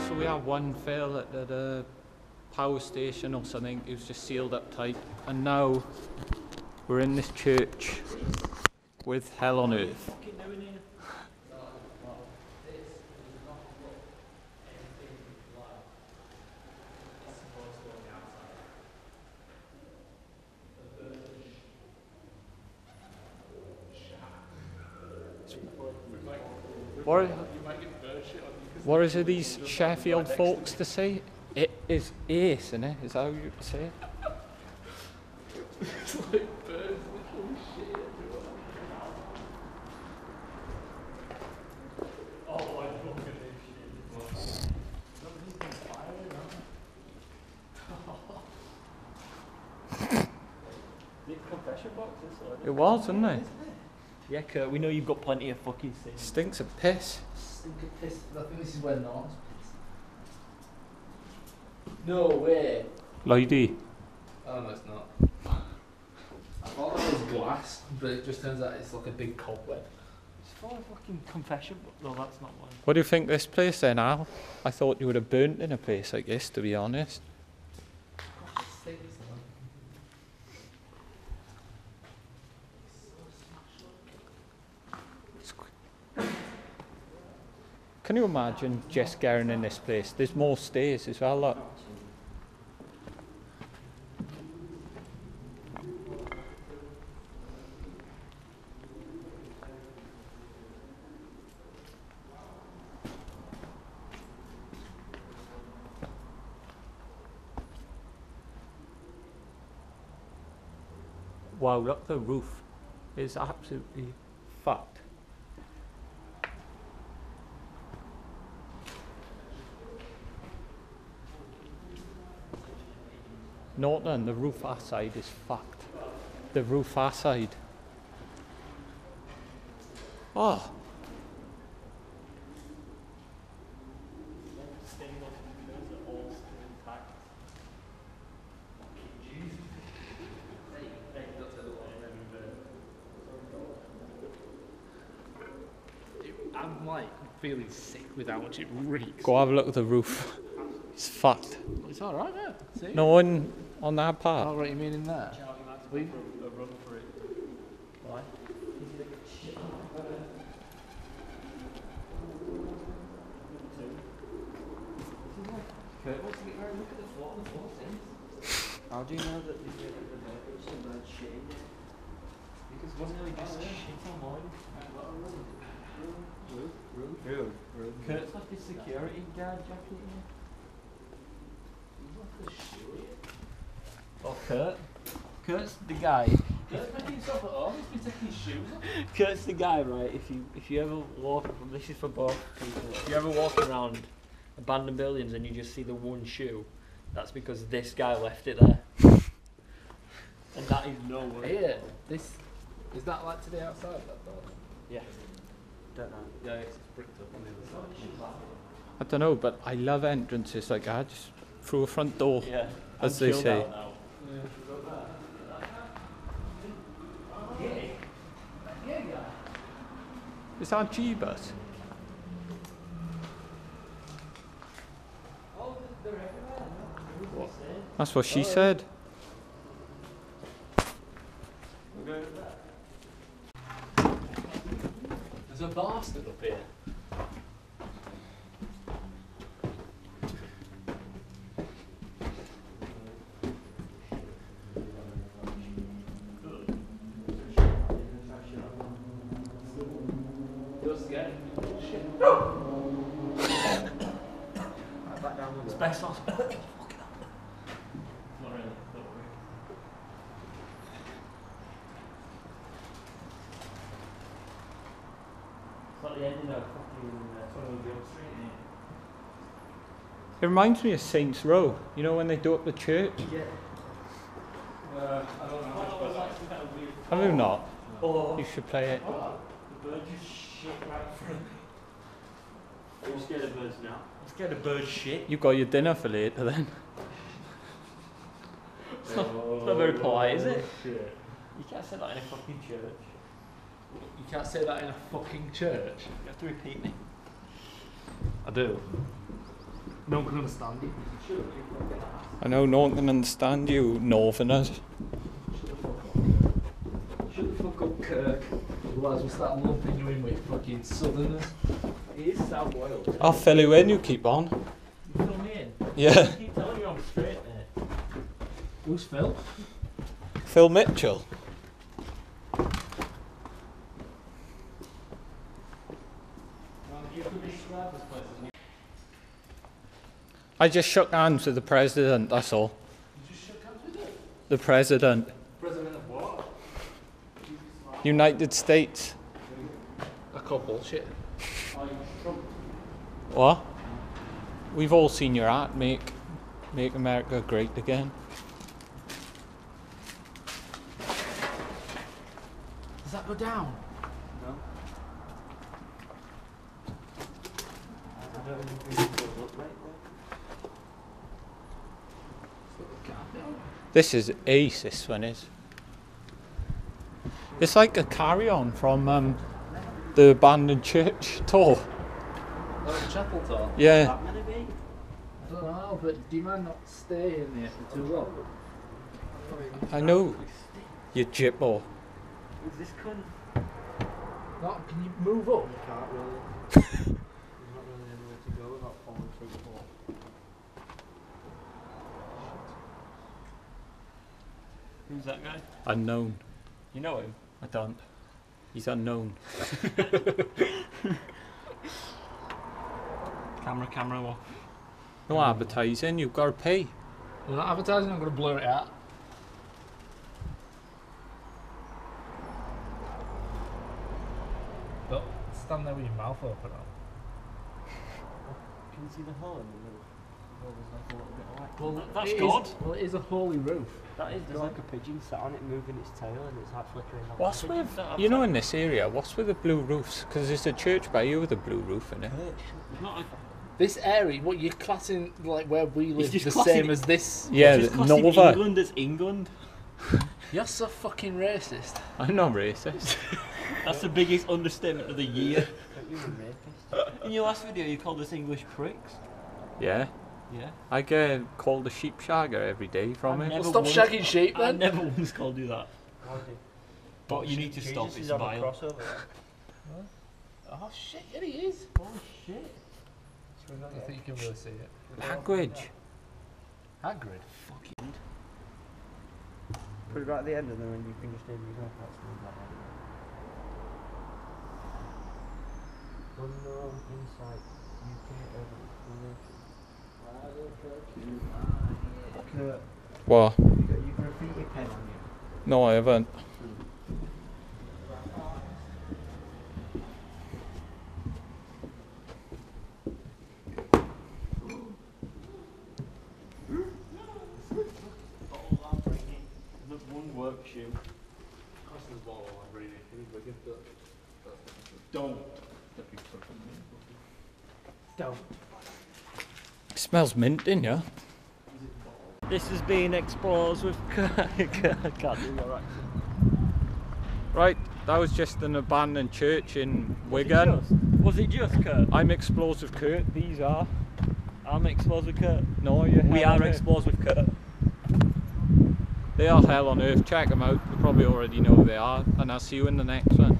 actually had one fail at the power station or something. It was just sealed up tight. And now we're in this church with hell on earth. What is it these Sheffield folks to say? It is ace, isn't it? Is that how you say it? It's like birds, little shit. Oh, I fucking hate shit. Is it confession boxes? It was, wasn't it? Yeah, Kurt, we know you've got plenty of fucking things. Stinks of piss. Stink of piss. I think this is where Narn's piss. No way. Lady. Oh, no, it's not. I thought that was glass, but it just turns out it's like a big cobweb. It's for a fucking confession, but no, that's not one. What do you think this place then, Al? I thought you would have burnt in a place like this, to be honest. Can you imagine just going in this place? There's more stairs as well, look. Wow, look, the roof is absolutely fucked. Norton, the roof outside is fucked. The roof outside. Oh! I'm like feeling sick with how much it reeks. Go have a look at the roof. It's fucked. It's alright, man. See? No one. On that part. Oh, right, you mean in there? Why? How do you know that these are the bad shade? Because wasn't really just shit on mine. Room. Kurt's like his security guard jacket in here. Oh, Kurt's the guy. Kurt's picking himself at home. He's been taking his shoes off. Kurt's the guy, right? If you ever walk, this is for both people. If you ever walk around abandoned buildings and you just see the one shoe, that's because this guy left it there. And that is no way. Here, this is that like today outside that door? Yeah. Don't know. Yeah, it's bricked up on the other side. I don't know, but I love entrances like that, just through a front door, yeah, as they say. Yeah. Is that G-Bus? That's what she said. There's a bastard up here. It reminds me of Saints Row, you know, when they do up the church? Yeah. I don't know how much I like. Have you not? No. You should play it. The bird just shit right in front of me. I'm scared of birds now. I'm scared of bird shit. You got your dinner for later then. It's not very polite, is it? Shit. You can't say that in a fucking church. You can't say that in a fucking church. You have to repeat me. I do. No one can understand you. I know, no one can understand you, northerners. Shut the fuck up, Kirk. Otherwise we'll start lumping you in with fucking southerners. It is South Wales. I'll fill you in, you keep on. You fill me in? Yeah. I keep telling you I'm straight there. Who's Phil? Phil Mitchell. I just shook hands with the president, that's all. You just shook hands with him? The president. President of what? United States. I call bullshit. Trump. What? We've all seen your art, make America great again. Does that go down? No. I don't even think it's going to look right there. This is ace, this one is. It's like a carry-on from the abandoned church tour. Oh, a chapel tour? Yeah. That meant to be? I don't know, but do you mind not staying in there for too long? I know. You jibbo. Is this cunt? No, can you move up? You can't really. There's not really anywhere to go without falling through the floor. Who's that guy? Unknown. You know him? I don't. He's unknown. Camera, what? No advertising, you've got to pay. Well, not advertising, I'm going to blur it out. Look, stand there with your mouth open up. Can you see the hole in the middle? Well, that's God. Well, it is a holy roof. That is. There's like a pigeon sat on it, moving its tail, and it's like flickering. What's with you know in this area? What's with the blue roofs? Because there's a church by you with a blue roof in it. This area, what you're classing like where we live, the same as this. Yeah, Northern England is England. You're so fucking racist. I'm not racist. That's the biggest understatement of the year. You're a rapist. In your last video, you called us English pricks. Yeah. Yeah. I get called a sheep shagger every day from him. Well, stop shagging sheep then. I never once called you that. But you need to stop, it's vile. Crossover. Oh shit, here he is. Oh shit. I think you can really see it. Hagrid? Fucking. Put it right at the end and then you can just name yourself. Unknown insight. You can't ever explain. What? You graffiti pen on you. No, I haven't. Don't. Smells mint, didn't ya? This has been Exposed with Kurt. I can't do your accent. Right, that was just an abandoned church in Wigan. Was it just Kurt? I'm Exposed with Kurt. These are. I'm Exposed with Kurt. No, you're hell. We are Exposed with Kurt. They are hell on earth. Check them out. You probably already know who they are. And I'll see you in the next one.